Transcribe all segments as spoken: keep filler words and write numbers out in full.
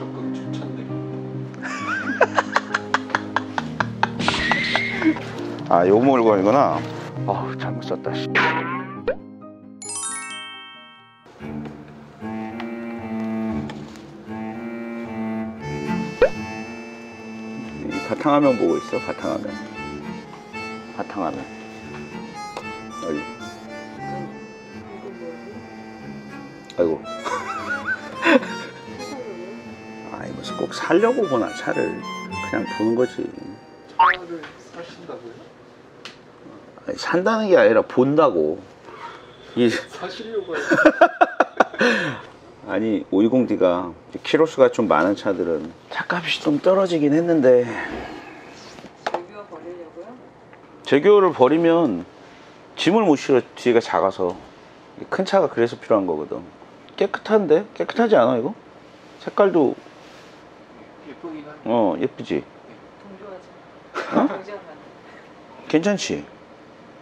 적극 추천드립니다. 아, 요 물건이구나. 어우, 잘못 썼다. 바탕화면 보고 있어, 바탕화면. 바탕화면. 여기. 아이고. 아, 이거 꼭 사려고 보나, 차를. 그냥 보는 거지. 차를 사신다고요? 아니, 산다는 게 아니라 본다고. 이... 사시려고 해요. 아니, 오이공 디가 키로수가 좀 많은 차들은 차값이 좀 떨어지긴 했는데. 재규어 버리려고요? 재규어를 버리면 짐을 못 실어, 뒤가 작아서. 큰 차가 그래서 필요한 거거든. 깨끗한데? 깨끗하지 않아 이거? 색깔도 예쁘긴 한데. 어, 예쁘지? 동조하지. 동조하지. 괜찮지?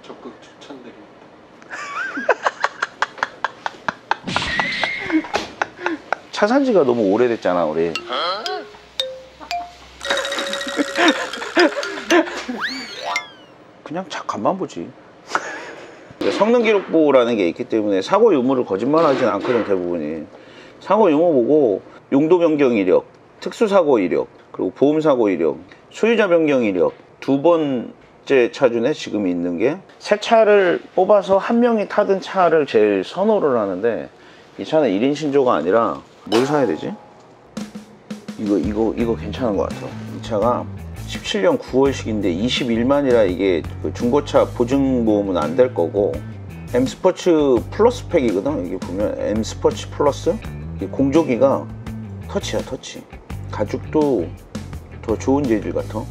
적극 추천드립니다. 차 산지가 너무 오래됐잖아 우리. 그냥 잠깐만 보지. 성능기록부라는 게 있기 때문에 사고 유무를 거짓말하진 않거든 대부분이. 사고 유무 보고 용도 변경 이력, 특수사고 이력, 그리고 보험사고 이력, 소유자 변경 이력. 두 번째 차준에 지금 있는 게, 새 차를 뽑아서 한 명이 타던 차를 제일 선호를 하는데, 이 차는 일 인 신조가 아니라 뭘 사야 되지? 이거 이거 이거 괜찮은 것 같아. 이 차가 십칠년 구월식인데 이십일만이라 이게 그 중고차 보증보험은 안 될 거고, M 스포츠 플러스 팩이거든. 이게 보면 M 스포츠 플러스. 이게 공조기가 터치야, 터치. 가죽도 더 좋은 재질 같아.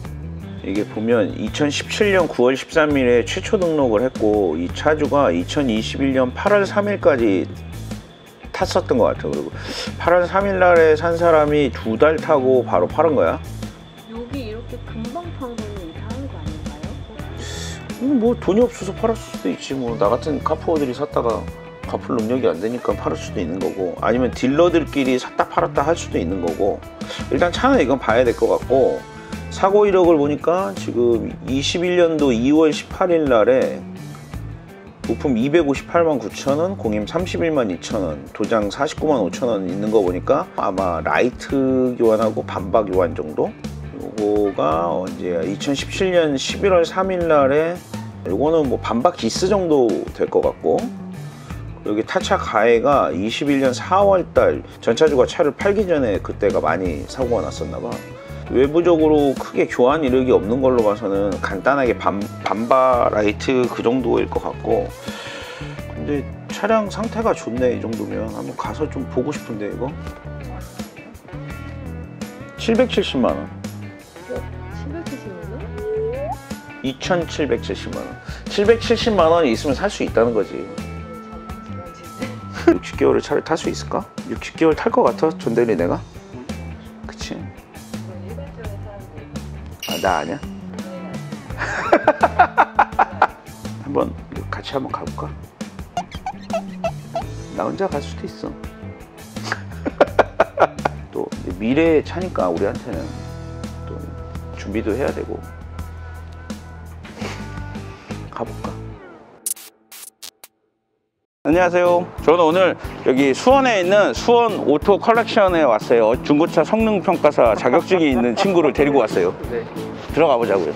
이게 보면 이천십칠년 구월 십삼일에 최초 등록을 했고, 이 차주가 이천이십일년 팔월 삼일까지 탔었던 것 같아요. 그리고 팔월 삼일날에 산 사람이 두 달 타고 바로 팔은 거야. 여기 이렇게 금방 판 거는 이상한 거 아닌가요? 음, 뭐 돈이 없어서 팔았을 수도 있지. 뭐 나 같은 카푸어들이 샀다가 갚을 능력이 안 되니까 팔을 수도 있는 거고, 아니면 딜러들끼리 샀다 팔았다 할 수도 있는 거고. 일단 차는 이건 봐야 될 것 같고, 사고 이력을 보니까 지금 이십일년도 이월 십팔일 날에 부품 이백오십팔만 구천 원, 공임 삼십일만 이천 원, 도장 사십구만 오천 원 있는 거 보니까 아마 라이트 교환하고 반박 교환 정도? 요거가 언제야? 이천십칠년 십일월 삼일 날에 요거는 뭐 반박 기스 정도 될 것 같고, 여기 타차 가해가 이십일년 사월 달 전차주가 차를 팔기 전에 그때가 많이 사고가 났었나 봐. 외부적으로 크게 교환 이력이 없는 걸로 봐서는 간단하게 반, 반바 라이트 그 정도일 것 같고. 근데 차량 상태가 좋네. 이 정도면 한번 가서 좀 보고 싶은데. 이거 칠백칠십만 원. 칠백칠십만 원? 이천칠백칠십만 원. 칠백칠십만 원이 있으면 살 수 있다는 거지. 육십 개월을 차를 탈 수 있을까? 육십 개월 탈 것 같아 존대리 내가? 그치? 나 아니야? 한번 같이 한번 가볼까? 나 혼자 갈 수도 있어. 또 미래의 차니까 우리한테는 또 준비도 해야 되고. 가볼까? 안녕하세요. 저는 오늘 여기 수원에 있는 수원 오토 컬렉션에 왔어요. 중고차 성능평가사 자격증이 있는 친구를 데리고 왔어요. 네. 들어가 보자고요.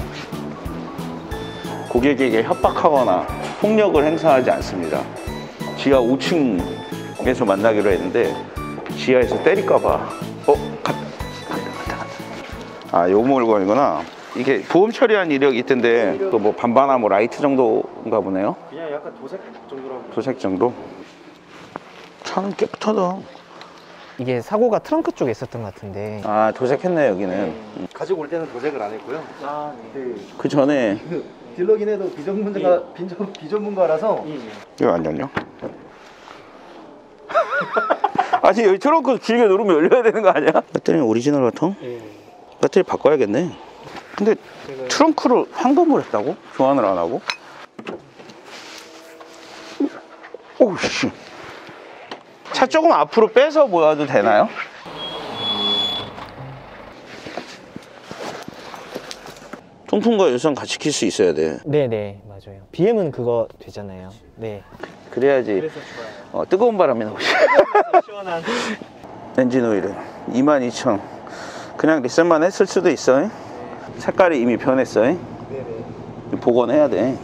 고객에게 협박하거나 폭력을 행사하지 않습니다. 지하 오층에서 만나기로 했는데 지하에서 때릴까봐. 어? 갔다 갔다 갔다 갔다. 아, 요 물건이구나. 이게 보험 처리한 이력이 있던데 또 뭐 반바나 뭐 라이트 정도인가 보네요. 그냥 약간 도색 정도라고. 도색 정도? 차는 깨끗하다. 이게 사고가 트렁크 쪽에 있었던 것 같은데. 아, 도색했네 여기는. 네. 응. 가지고 올 때는 도색을 안 했고요. 아, 네. 그 전에 딜러긴 해도 비전문가, 예. 비전, 비전문가라서. 예. 이거 안 열려? 아니, 여기 트렁크 길게 누르면 열려야 되는 거 아니야? 배터리는 오리지널 같아? 예. 배터리 바꿔야겠네. 근데 트렁크를 환불을 했다고? 교환을 안 하고? 오우 씨. 차 조금 앞으로 빼서 보여도 되나요? 통풍과 열선 같이 킬 수 있어야 돼. 네네, 맞아요. 비엠은 그거 되잖아요. 네. 그래야지 어, 뜨거운 바람이 나오지. 시원한 엔진 오일은 이만 이천. 그냥 리셋만 했을 수도 있어. 색깔이 이미 변했어. 네네. 복원해야 돼.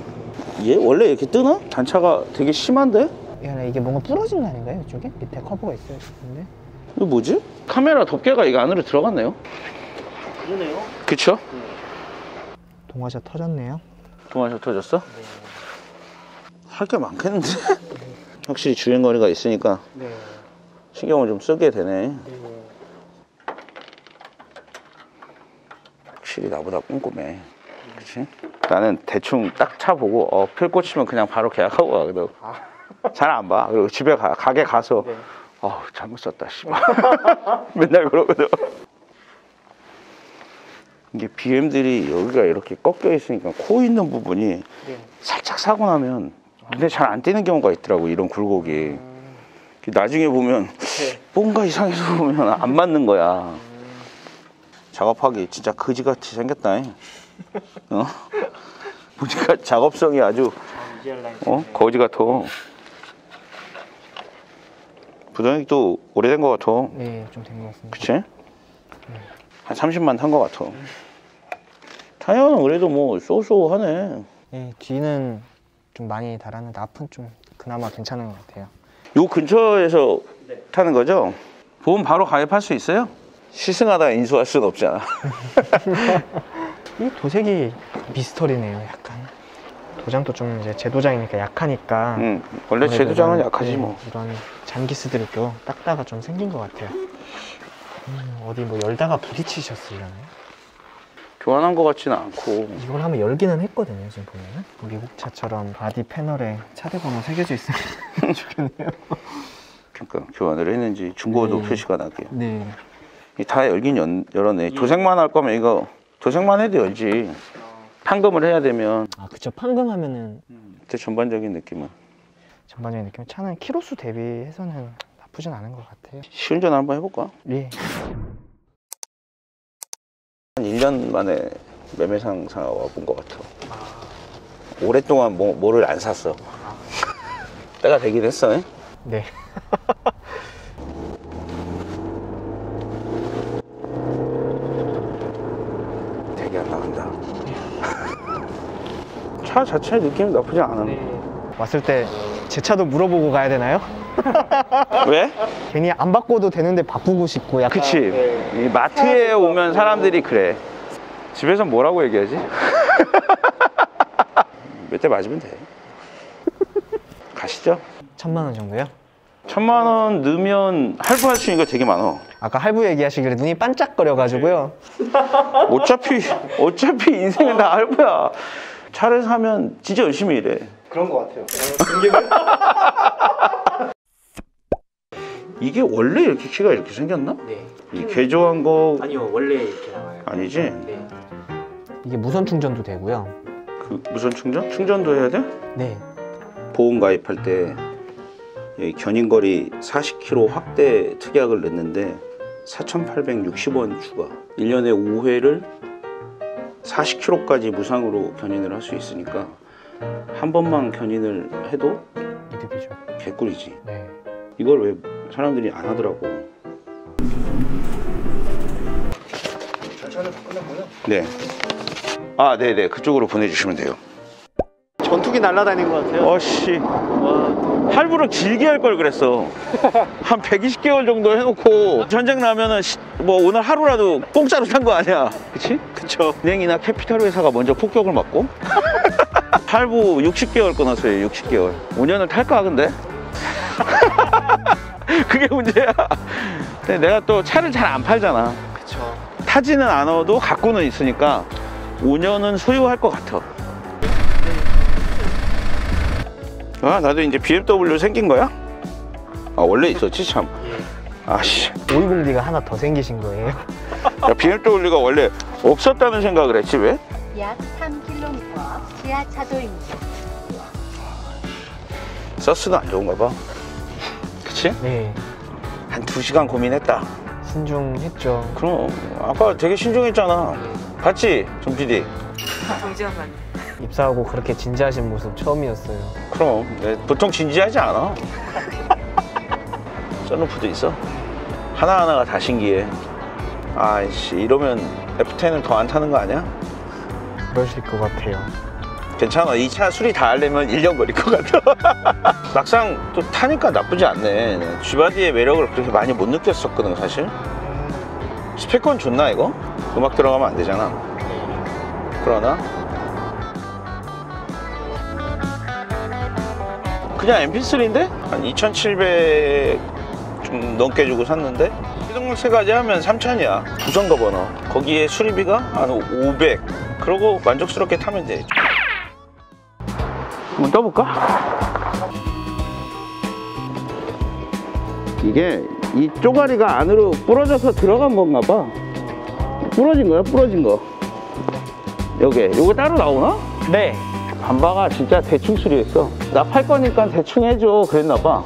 얘 원래 이렇게 뜨나? 단차가 되게 심한데? 야, 이게 뭔가 부러진 거 아닌가요? 이쪽에? 밑에 커버가 있어요. 근데 이거 뭐지? 카메라 덮개가 이거 안으로 들어갔네요. 그러네요. 그쵸? 네. 동화샷 터졌네요. 동화샷 터졌어? 네. 할 게 많겠는데? 네. 확실히 주행거리가 있으니까 네. 신경을 좀 쓰게 되네. 네. 확실히 나보다 꼼꼼해. 네. 그치? 나는 대충 딱 차 보고 어, 필 꽂히면 그냥 바로 계약하고 가거든. 아. 잘 안 봐. 그리고 집에 가, 가게 가서 네. 어, 잘못 썼다 씨발. 맨날 그러거든. 이게 비엠들이 여기가 이렇게 꺾여 있으니까 코 있는 부분이 네. 살짝 사고 나면 근데 잘 안 떼는 경우가 있더라고, 이런 굴곡이. 음. 나중에 보면 네. 뭔가 이상해서 보면 안 맞는 거야. 음. 작업하기 진짜 거지같이 생겼다. 어? 보니까 작업성이 아주 어? 거지 같아. 부동액도 오래된 거 같아. 네, 좀 된 거 같습니다. 그치? 네. 한 삼십만 산 거 같아. 음. 타이어는 그래도 뭐 쏘쏘하네. 네, 뒤는 좀 많이 달았는데 앞은 좀 그나마 괜찮은 것 같아요. 요 근처에서 네. 타는 거죠? 보험 바로 가입할 수 있어요? 시승하다 인수할 수는 없잖아. 이 도색이 미스터리네요, 약간. 도장도 좀 이제 제도장이니까 약하니까. 음, 원래 제도장은 약하지 뭐. 이런 잔기스들이 또 딱다가 좀 생긴 것 같아요. 음, 어디 뭐 열다가 부딪히셨으려나요? 교환한 것 같지는 않고. 이걸 한번 열기는 했거든요, 지금 보면은. 미국 차처럼 바디 패널에 차대번호 새겨져 있으면 좋겠네요. 그러니까 교환을 했는지 중고도 네. 표시가 나게. 네. 다 열긴 연, 열었네. 네. 도색만 할 거면 이거 도색만 해도 열지. 판금을 해야 되면 아 그쵸, 판금하면은 제 전반적인 느낌은 전반적인 느낌은 차는 키로수 대비해서는 나쁘진 않은 것 같아요. 시운전 한번 해볼까? 예. 한 일 년 만에 매매 상사 와본 것 같아. 아... 오랫동안 뭐, 뭐를 안 샀어. 아... 때가 되긴 했어. 에? 네. 되게 안 나간다. 차 자체의 느낌이 나쁘지 않아. 네. 왔을 때 제 차도 물어보고 가야 되나요? 왜? 괜히 안 바꿔도 되는데 바꾸고 싶고 약간. 그치. 네. 이 마트에 오면 사람들이 그래. 집에서 뭐라고 얘기하지? 몇 대 맞으면 돼. 가시죠. 천만 원 정도요? 천만 원 넣으면 할부할 수 있는 거 되게 많아. 아까 할부 얘기하시길래 눈이 반짝거려가지고요. 어차피 어차피 인생은 다 할부야. 차를 사면 진짜 열심히 일해. 그런 것 같아요. 이게 원래 이렇게 키가 이렇게 생겼나? 네. 이 개조한 거 아니요, 원래 이렇게 나와요. 아니지? 네. 이게 무선 충전도 되고요. 그 무선 충전? 충전도 해야 돼? 네. 보험 가입할 때 여기 견인거리 사십 킬로미터 확대 특약을 냈는데 사천팔백육십 원 추가. 일 년에 오 회를 사십 킬로미터까지 무상으로 견인을 할 수 있으니까 한 번만 견인을 해도 이득이죠. 개꿀이지. 네. 이걸 왜 사람들이 안 하더라고. 절차는 다 끝났고요. 네. 아, 네네. 그쪽으로 보내주시면 돼요. 전투기 날아다닌 것 같아요. 어씨. 와. 할부를 길게 할 걸 그랬어. 한 백이십 개월 정도 해놓고 전쟁 나면은 뭐 오늘 하루라도 공짜로 산 거 아니야. 그치? 그쵸. 은행이나 캐피탈 회사가 먼저 폭격을 맞고 할부 육십 개월 끊었어요. 육십 개월. 오 년을 탈까 근데? 그게 문제야. 근데 내가 또 차를 잘 안 팔잖아. 그쵸. 타지는 않아도 갖고는 있으니까 오 년은 소유할 것 같아. 아, 나도 이제 비엠더블유 생긴 거야? 아, 원래 있었지 참. 아씨. 오이공디가 하나 더 생기신 거예요? 야, 비엠더블유가 원래 없었다는 생각을 했지 왜? 약 삼 킬로미터 지하차도입니다. 서스도 안 좋은가 봐. 그치? 네. 한 두 시간 고민했다. 신중했죠. 그럼 아까 되게 신중했잖아. 봤지? 전 피디. 정지현만. 입사하고 그렇게 진지하신 모습 처음이었어요. 그럼. 보통 진지하지 않아. 썬루프도 있어. 하나하나가 다 신기해. 아이씨, 이러면 에프 텐을 더 안 타는 거 아니야? 그러실 것 같아요. 괜찮아. 이 차 수리 다 하려면 일 년 걸릴 것 같아. 막상 또 타니까 나쁘지 않네. G바디의 매력을 그렇게 많이 못 느꼈었거든 사실. 스펙은 좋나 이거? 음악 들어가면 안 되잖아. 그러나? 그냥 엠피 쓰리인데? 한 이천칠백... 좀 넘게 주고 샀는데 시동세까지 하면 삼천이야 부정거 번호. 거기에 수리비가 한 오백. 그러고 만족스럽게 타면 돼. 한번 떠볼까? 이게 이 쪼가리가 안으로 부러져서 들어간 건가 봐. 부러진 거야. 부러진 거. 여기 요거 따로 나오나? 네. 반바가 진짜 대충 수리했어. 나 팔 거니까 대충 해줘 그랬나 봐.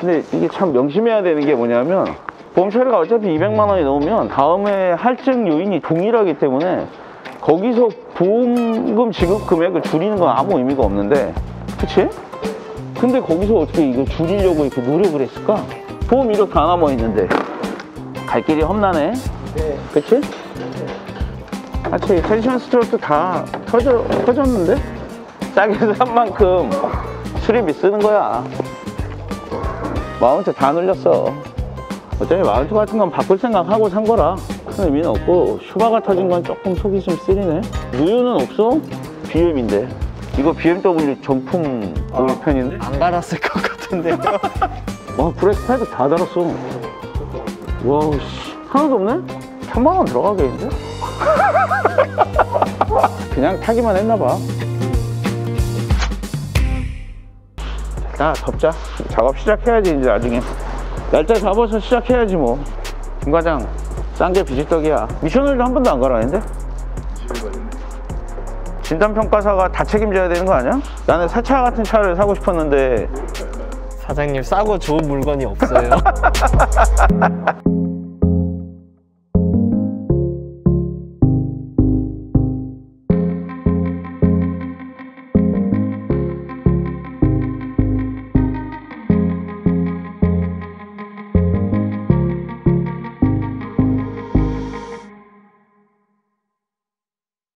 근데 이게 참 명심해야 되는 게 뭐냐면 보험 처리가 어차피 이백만 원이 넘으면 다음에 할증 요인이 동일하기 때문에 거기서 보험금 지급 금액을 줄이는 건 아무 의미가 없는데, 그치? 근데 거기서 어떻게 이걸 줄이려고 이렇게 노력을 했을까? 보험 이력 다 남아 있는데 갈 길이 험나네. 네. 그치? 네. 사실 텐션 스트로크 다 터져, 터졌는데 싸게 산 만큼 수리비 쓰는 거야. 마운트 다 늘렸어. 어차피 마운트 같은 건 바꿀 생각하고 산 거라 큰 의미는 없고, 슈바가 터진 건 조금 속이 좀 쓰리네. 누유는 없어? 비엠인데 이거 비엠더블유 정품 오일팬인데? 아, 안 갈았을 것 같은데요? 와, 브레이크 패드 다 달았어. 와우 씨, 하나도 없네? 천만 원 들어가겠는데? 그냥 타기만 했나 봐. 자, 덮자. 작업 시작해야지. 이제 나중에 날짜 잡아서 시작해야지 뭐. 김과장, 싼 게 비지떡이야. 미션을도 한 번도 안 가라는데? 진단평가사가 다 책임져야 되는 거 아니야? 나는 새 차 같은 차를 사고 싶었는데. 사장님, 싸고 좋은 물건이 없어요.